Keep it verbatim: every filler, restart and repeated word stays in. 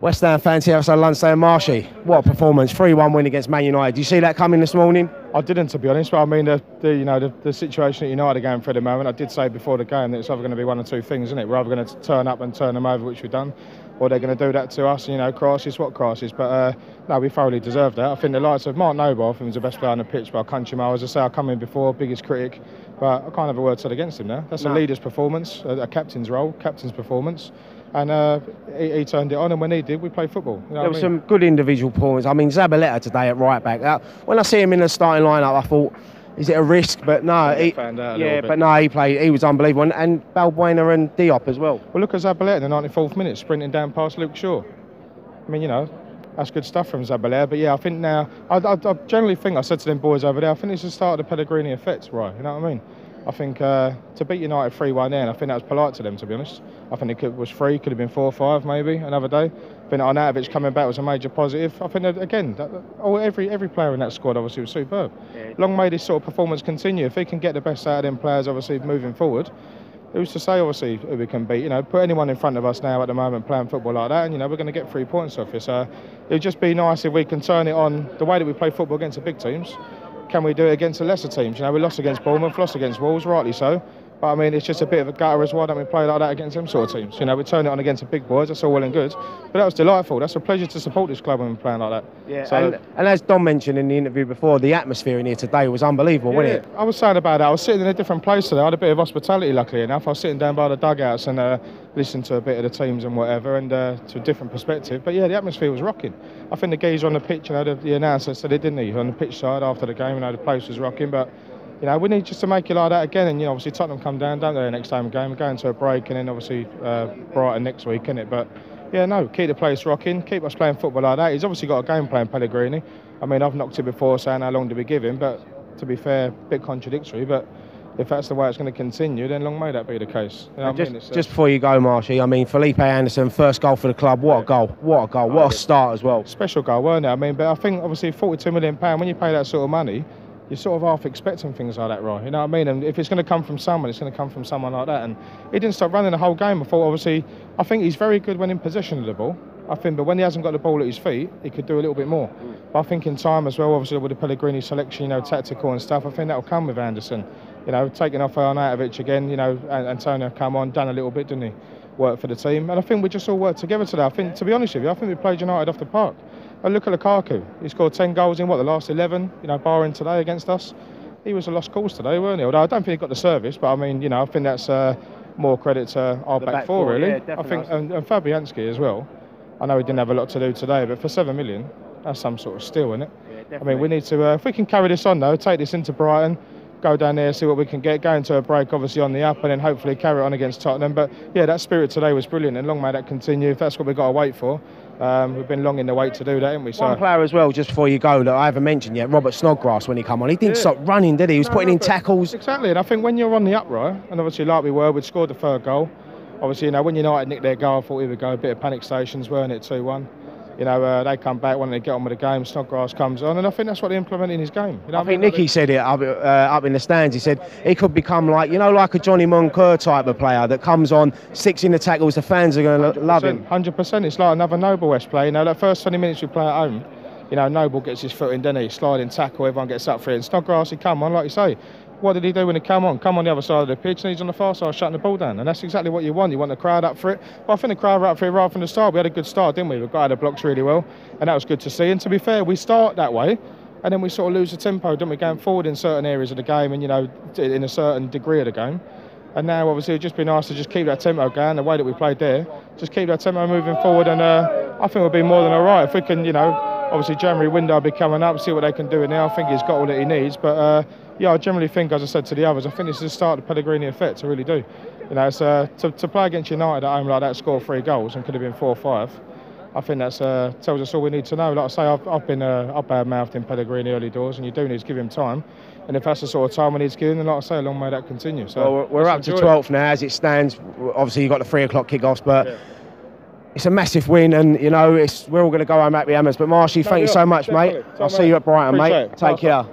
West Ham fans here also Lunsday and Marshy. What a performance, three one win against Man United. Do you see that coming this morning? I didn't, to be honest, but I mean, the, the you know the, the situation at United are going through at the moment. I did say before the game that it's either going to be one of two things, isn't it? We're either going to turn up and turn them over, which we've done, or they're going to do that to us. You know, crisis, what crisis? But uh, no, we thoroughly deserved that. I think the likes of Mark Noble, I think, was the best player on the pitch by a countryman. As I say, I come in before, biggest critic, but I can't have a word said against him now. That's no. a leader's performance, a, a captain's role, captain's performance. And uh, he, he turned it on, and when he did, we played football. You know there were I mean? some good individual points. I mean, Zabaleta today at right back. Uh, when I see him in the starting lineup, I thought, is it a risk? But no, yeah, he, found out a yeah, but no, he played. He was unbelievable, and, and Balbuena and Diop as well. Well, look at Zabaleta in the ninety-fourth minute, sprinting down past Luke Shaw. I mean, you know, that's good stuff from Zabaleta. But yeah, I think now, I, I, I generally think I said to them boys over there, I think it's the start of the Pellegrini effect, right? You know what I mean? I think uh, to beat United three one there, and I think that was polite to them, to be honest. I think it could, was three, could have been four five maybe, another day. I think Arnautovic coming back was a major positive. I think, that, again, that, oh, every every player in that squad obviously was superb. Yeah. Long may this sort of performance continue. If he can get the best out of them players, obviously, moving forward, who's to say, obviously, who we can beat? You know, put anyone in front of us now at the moment playing football like that, and, you know, we're going to get three points off it. So it would just be nice if we can turn it on the way that we play football against the big teams. Can we do it against the lesser teams? You know, we lost against Bournemouth, lost against Wolves, rightly so. But I mean, it's just a bit of a gutter as well. Don't we play like that against them sort of teams? You know, we turn it on against the big boys. That's all well and good. But that was delightful. That's a pleasure to support this club when we're playing like that. Yeah. So, and, and as Don mentioned in the interview before, the atmosphere in here today was unbelievable, yeah, wasn't it? I was saying about that. I was sitting in a different place today. I had a bit of hospitality, luckily enough. I was sitting down by the dugouts and uh, listened to a bit of the teams and whatever, and uh, to a different perspective. But yeah, the atmosphere was rocking. I think the geezer on the pitch, you know, the, the announcer said it, didn't he? On the pitch side after the game, you know, the place was rocking, but. You know, we need just to make it like that again, and you know, obviously Tottenham come down, don't they? Next time game, we're going to a break, and then obviously uh, Brighton next week, isn't it? But yeah, no, keep the place rocking, keep us playing football like that. He's obviously got a game plan, Pellegrini. I mean, I've knocked it before, saying how long do we give him? But to be fair, a bit contradictory. But if that's the way it's going to continue, then long may that be the case. You know just, I mean? uh, just before you go, Marshy, I mean, Felipe Anderson, first goal for the club. What a goal! What a goal! What a start as well. Special goal, weren't it? I mean, but I think obviously forty-two million pounds, when you pay that sort of money, you're sort of half expecting things like that, right? You know what I mean? And if it's going to come from someone, it's going to come from someone like that. And he didn't stop running the whole game. I thought, obviously, I think he's very good when in possession of the ball, I think. But when he hasn't got the ball at his feet, he could do a little bit more. But I think in time as well, obviously, with the Pellegrini selection, you know, tactical and stuff, I think that'll come with Anderson. You know, taking off Arnautovic again, you know, Antonio come on, done a little bit, didn't he? Worked for the team. And I think we just all worked together today. I think, to be honest with you, I think we played United off the park. And look at Lukaku. He scored ten goals in, what, the last eleven, you know, barring today against us. He was a lost cause today, weren't he? Although I don't think he got the service, but I mean, you know, I think that's uh, more credit to our back, back four, four, really. Yeah, I think, and, and Fabianski as well. I know he didn't have a lot to do today, but for seven million, that's some sort of steal, isn't it? Yeah, I mean, we need to, uh, if we can carry this on, though, take this into Brighton, go down there, see what we can get, go into a break, obviously, on the up, and then hopefully carry it on against Tottenham. But yeah, that spirit today was brilliant, and long may that continue, if that's what we've got to wait for. Um, we've been long in the wait to do that, haven't we? So. One player as well, just before you go, that I haven't mentioned yet, Robert Snodgrass, when he come on. He didn't yeah. stop running, did he? He was no, putting no, in tackles. Exactly, and I think when you're on the upright, and obviously like we were, we'd scored the third goal. Obviously, you know, when United nicked their goal, I thought we would go a bit of panic stations, weren't it, two one? You know, uh, they come back, wanting to get on with the game, Snodgrass comes on, and I think that's what he implemented in his game. You know I think I mean? Nicky said it up, uh, up in the stands. He said he could become like, you know, like a Johnny Moncur type of player that comes on, six in the tackles, the fans are going to love him. one hundred percent, it's like another Noble West play. You know, that first twenty minutes we play at home, you know, Noble gets his foot in, doesn't he? Sliding tackle, everyone gets up for it. And Snodgrass, he come on, like you say. What did he do when he came on? Come on the other side of the pitch, and he's on the far side shutting the ball down. And that's exactly what you want. You want the crowd up for it. But I think the crowd were up for it right from the start. We had a good start, didn't we? We got out of the blocks really well, and that was good to see. And to be fair, we start that way, and then we sort of lose the tempo, don't we? Going forward in certain areas of the game, and you know, in a certain degree of the game. And now, obviously, it'd just be nice to just keep that tempo going. The way that we played there, just keep that tempo moving forward, and uh, I think we'll be more than all right if we can, you know. Obviously, January window will be coming up, see what they can do in there. I think he's got all that he needs. But, uh, yeah, I generally think, as I said to the others, I think this is the start of the Pellegrini effect, I really do. You know, it's, uh, to, to play against United at home like that, score three goals, and could have been four or five, I think that uh, tells us all we need to know. Like I say, I've, I've been uh, bad-mouthed in Pellegrini early doors, and you do need to give him time. And if that's the sort of time we need to give him, then like I say, long may that continue. So well, we're up to twelfth now, as it stands. Obviously, you've got the three o'clock kickoffs, but... Yeah. It's a massive win, and you know it's, we're all going to go home happy hammers. But Marshy, thank you so much, mate. I'll see you at Brighton, mate. Take care.